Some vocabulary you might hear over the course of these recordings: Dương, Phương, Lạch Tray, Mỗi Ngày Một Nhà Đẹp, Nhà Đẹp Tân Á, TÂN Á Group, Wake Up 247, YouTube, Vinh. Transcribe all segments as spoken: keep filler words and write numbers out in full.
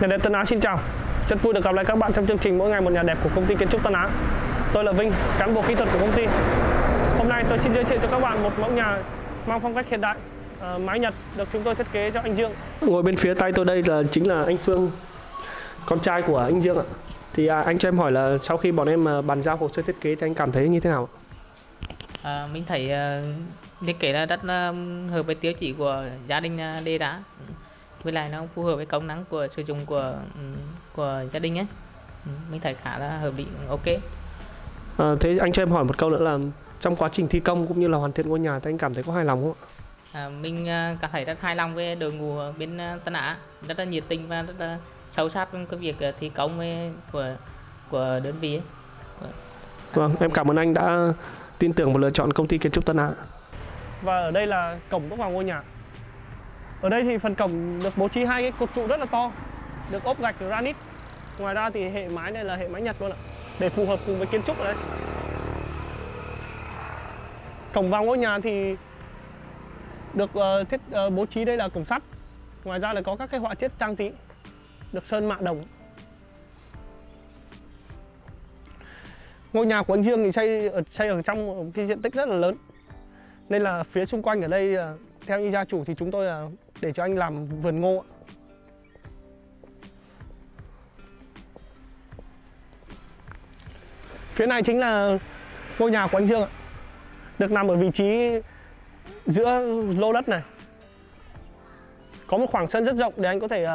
Nhà Đẹp Tân Á xin chào. Rất vui được gặp lại các bạn trong chương trình Mỗi Ngày Một Nhà Đẹp của công ty kiến trúc Tân Á. Tôi là Vinh, cán bộ kỹ thuật của công ty. Hôm nay tôi xin giới thiệu cho các bạn một mẫu nhà mang phong cách hiện đại, mái Nhật được chúng tôi thiết kế cho anh Dương. Ngồi bên phía tay tôi đây là chính là anh Phương, con trai của anh Dương ạ. Thì à, anh cho em hỏi là sau khi bọn em bàn giao hồ sơ thiết kế thì anh cảm thấy như thế nào? À, mình thấy uh, thiết kế là rất uh, hợp với tiêu chí của gia đình uh, Lê Đá. Với lại nó phù hợp với công năng của sử dụng của của gia đình ấy. Mình thấy khá là hợp lý, ok. À, thế anh cho em hỏi một câu nữa là trong quá trình thi công cũng như là hoàn thiện ngôi nhà thì anh cảm thấy có hài lòng không ạ? À, mình cảm thấy rất hài lòng với đội ngũ bên Tân Á, rất là nhiệt tình và rất là sâu sát với cái việc thi công của của đơn vị ấy. Vâng, em cảm ơn anh đã tin tưởng và lựa chọn công ty kiến trúc Tân Á. Và ở đây là cổng bước vào ngôi nhà. Ở đây thì phần cổng được bố trí hai cái cột trụ rất là to, được ốp gạch granite. Ngoài ra thì hệ mái này là hệ mái Nhật luôn ạ, để phù hợp cùng với kiến trúc ở đây. Cổng vào ngôi nhà thì được uh, thiết uh, bố trí đây là cổng sắt. Ngoài ra là có các cái họa tiết trang trí được sơn mạ đồng. Ngôi nhà của anh Dương thì xây ở, xây ở trong một cái diện tích rất là lớn, nên là phía xung quanh ở đây uh, theo như gia chủ thì chúng tôi là để cho anh làm vườn ngô. Phía này chính là ngôi nhà của anh Dương ạ, được nằm ở vị trí giữa lô đất này. Có một khoảng sân rất rộng để anh có thể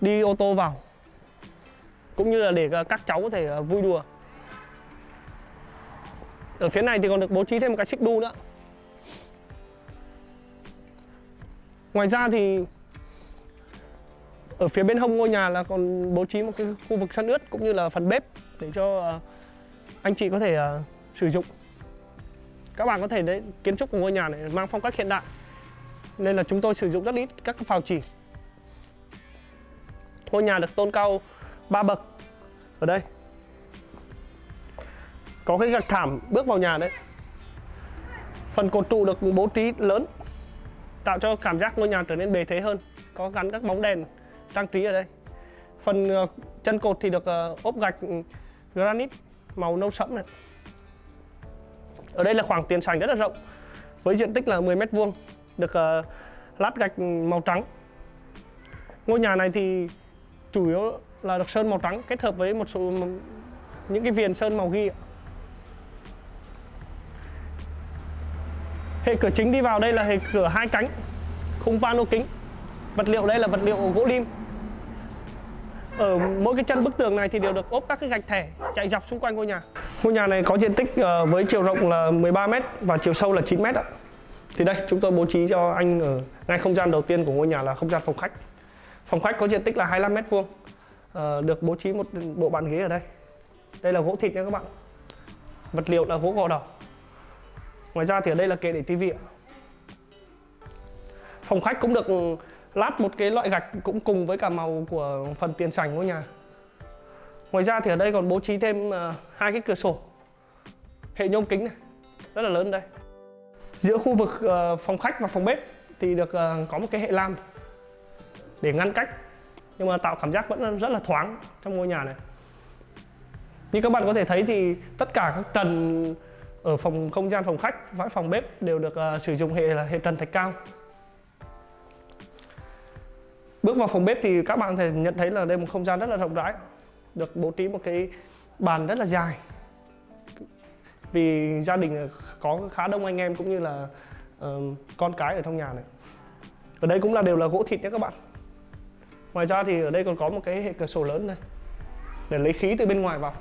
đi ô tô vào, cũng như là để các cháu có thể vui đùa. Ở phía này thì còn được bố trí thêm một cái xích đu nữa. Ngoài ra thì ở phía bên hông ngôi nhà là còn bố trí một cái khu vực sân ướt cũng như là phần bếp để cho anh chị có thể sử dụng. Các bạn có thể đấy, kiến trúc của ngôi nhà này mang phong cách hiện đại nên là chúng tôi sử dụng rất ít các phào chỉ. Ngôi nhà được tôn cao ba bậc. Ở đây có cái gạch thảm bước vào nhà đấy. Phần cột trụ được bố trí lớn, tạo cho cảm giác ngôi nhà trở nên bề thế hơn. Có gắn các bóng đèn trang trí ở đây. Phần chân cột thì được ốp gạch granite màu nâu sẫm này. Ở đây là khoảng tiền sảnh rất là rộng, với diện tích là mười mét vuông, được lát gạch màu trắng. Ngôi nhà này thì chủ yếu là được sơn màu trắng kết hợp với một số những cái viền sơn màu ghi. Hệ cửa chính đi vào đây là hệ cửa hai cánh, khung pano kính. Vật liệu đây là vật liệu gỗ lim. Ở mỗi cái chân bức tường này thì đều được ốp các cái gạch thẻ chạy dọc xung quanh ngôi nhà. Ngôi nhà này có diện tích với chiều rộng là mười ba mét và chiều sâu là chín mét ạ. Thì đây chúng tôi bố trí cho anh ở ngay không gian đầu tiên của ngôi nhà là không gian phòng khách. Phòng khách có diện tích là hai mươi lăm mét vuông, được bố trí một bộ bàn ghế ở đây. Đây là gỗ thịt nha các bạn. Vật liệu là gỗ gò đỏ. Ngoài ra thì ở đây là kệ để tivi. Phòng khách cũng được lát một cái loại gạch cũng cùng với cả màu của phần tiền sảnh ngôi nhà. Ngoài ra thì ở đây còn bố trí thêm hai cái cửa sổ hệ nhôm kính này, rất là lớn đây. Giữa khu vực phòng khách và phòng bếp thì được có một cái hệ lam để ngăn cách, nhưng mà tạo cảm giác vẫn rất là thoáng trong ngôi nhà này. Như các bạn có thể thấy thì tất cả các trần ở phòng không gian phòng khách và phòng bếp đều được uh, sử dụng hệ là hệ trần thạch cao. Bước vào phòng bếp thì các bạn có thể nhận thấy là đây một không gian rất là rộng rãi, được bố trí một cái bàn rất là dài. Vì gia đình có khá đông anh em cũng như là uh, con cái ở trong nhà này. Ở đây cũng là đều là gỗ thịt nhé các bạn. Ngoài ra thì ở đây còn có một cái hệ cửa sổ lớn này để lấy khí từ bên ngoài vào.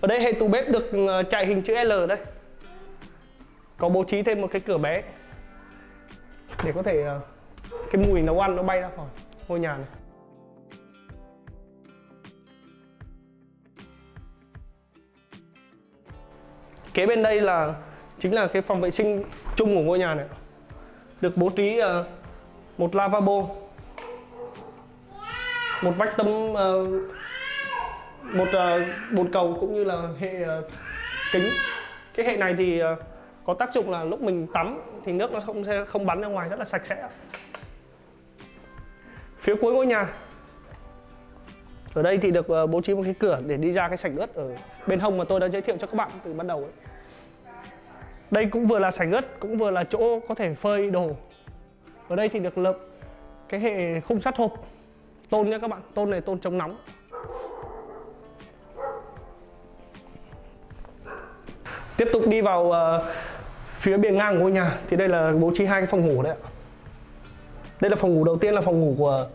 Ở đây hệ tủ bếp được chạy hình chữ L đây. Có bố trí thêm một cái cửa bé để có thể cái mùi nấu ăn nó bay ra khỏi ngôi nhà này. Kế bên đây là chính là cái phòng vệ sinh chung của ngôi nhà này. Được bố trí một lavabo, một vách tấm, một bồn cầu cũng như là hệ kính. Cái hệ này thì có tác dụng là lúc mình tắm thì nước nó không không bắn ra ngoài, rất là sạch sẽ. Phía cuối ngôi nhà ở đây thì được bố trí một cái cửa để đi ra cái sảnh ướt ở bên hông mà tôi đã giới thiệu cho các bạn từ ban đầu ấy. Đây cũng vừa là sảnh ướt, cũng vừa là chỗ có thể phơi đồ. Ở đây thì được lợp cái hệ khung sắt hộp tôn nha các bạn, tôn này tôn chống nóng. Tiếp tục đi vào uh, phía bề ngang ngôi nhà thì đây là bố trí hai cái phòng ngủ đấy ạ. Đây là phòng ngủ đầu tiên, là phòng ngủ của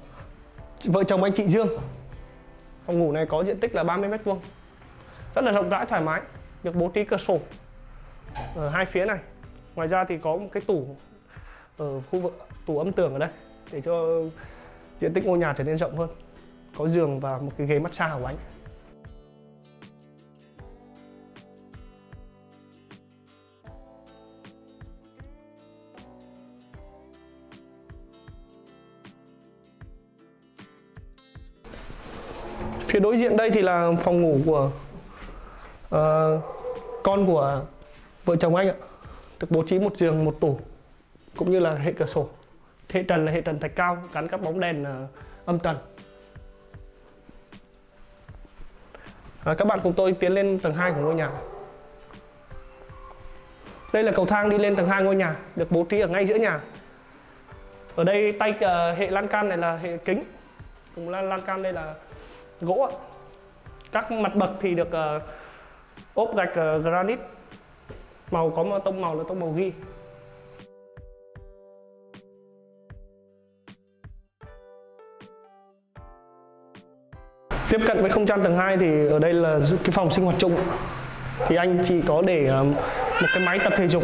vợ chồng anh chị Dương. Phòng ngủ này có diện tích là ba mươi mét vuông, rất là rộng rãi thoải mái, được bố trí cửa sổ ở hai phía này. Ngoài ra thì có một cái tủ ở khu vực tủ âm tường ở đây để cho diện tích ngôi nhà trở nên rộng hơn. Có giường và một cái ghế massage của anh. Phía đối diện đây thì là phòng ngủ của uh, con của vợ chồng anh ạ. Được bố trí một giường, một tủ, cũng như là hệ cửa sổ. Hệ trần là hệ trần thạch cao, gắn các bóng đèn uh, âm trần. À, các bạn cùng tôi tiến lên tầng hai của ngôi nhà. Đây là cầu thang đi lên tầng hai ngôi nhà, được bố trí ở ngay giữa nhà. Ở đây tay uh, hệ lan can này là hệ kính, cùng lan, lan can đây là gỗ. Các mặt bậc thì được uh, ốp gạch uh, granite, màu có tông màu là tông màu ghi. Tiếp cận với không gian tầng hai thì ở đây là cái phòng sinh hoạt chung, thì anh chỉ có để uh, một cái máy tập thể dục.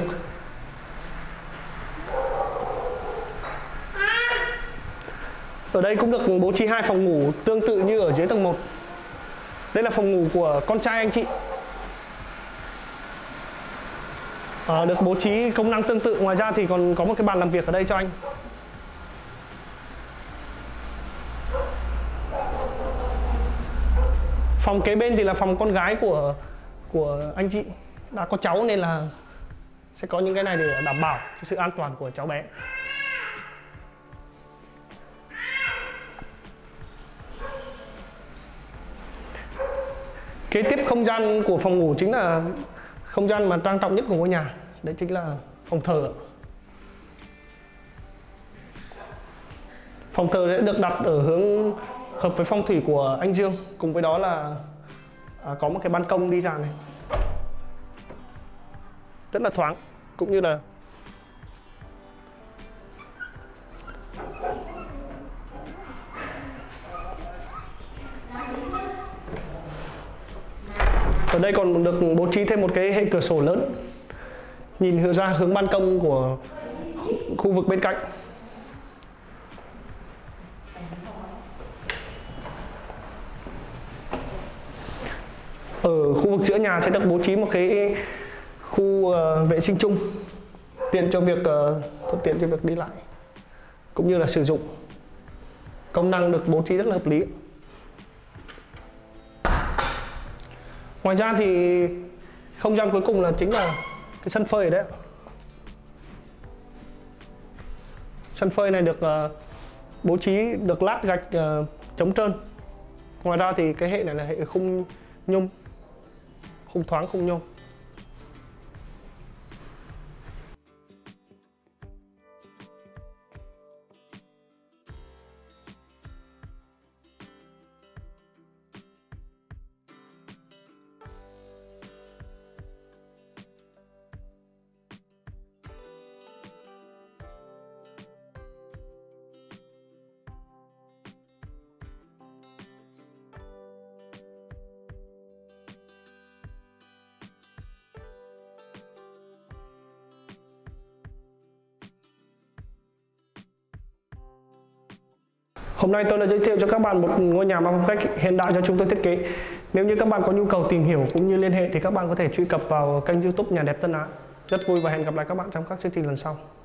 Ở đây cũng được bố trí hai phòng ngủ tương tự như ở dưới tầng một. Đây là phòng ngủ của con trai anh chị. À, được bố trí công năng tương tự, ngoài ra thì còn có một cái bàn làm việc ở đây cho anh. Phòng kế bên thì là phòng con gái của của anh chị, đã có cháu nên là sẽ có những cái này để đảm bảo cho sự an toàn của cháu bé. Kế tiếp không gian của phòng ngủ chính là không gian mà trang trọng nhất của ngôi nhà, đấy chính là phòng thờ. Phòng thờ sẽ được đặt ở hướng hợp với phong thủy của anh Dương, cùng với đó là à, có một cái ban công đi ra này, rất là thoáng, cũng như là ở đây còn được bố trí thêm một cái hệ cửa sổ lớn, nhìn ra hướng ban công của khu vực bên cạnh. Ở khu vực giữa nhà sẽ được bố trí một cái khu vệ sinh chung, tiện cho việc thuận tiện cho việc đi lại cũng như là sử dụng. Công năng được bố trí rất là hợp lý. Ngoài ra thì không gian cuối cùng là chính là cái sân phơi đấy. Sân phơi này được uh, bố trí được lát gạch uh, chống trơn. Ngoài ra thì cái hệ này là hệ khung nhôm, khung thoáng khung nhôm. Hôm nay tôi đã giới thiệu cho các bạn một ngôi nhà mang phong cách hiện đại do chúng tôi thiết kế. Nếu như các bạn có nhu cầu tìm hiểu cũng như liên hệ thì các bạn có thể truy cập vào kênh YouTube Nhà Đẹp Tân Á. Rất vui và hẹn gặp lại các bạn trong các chương trình lần sau.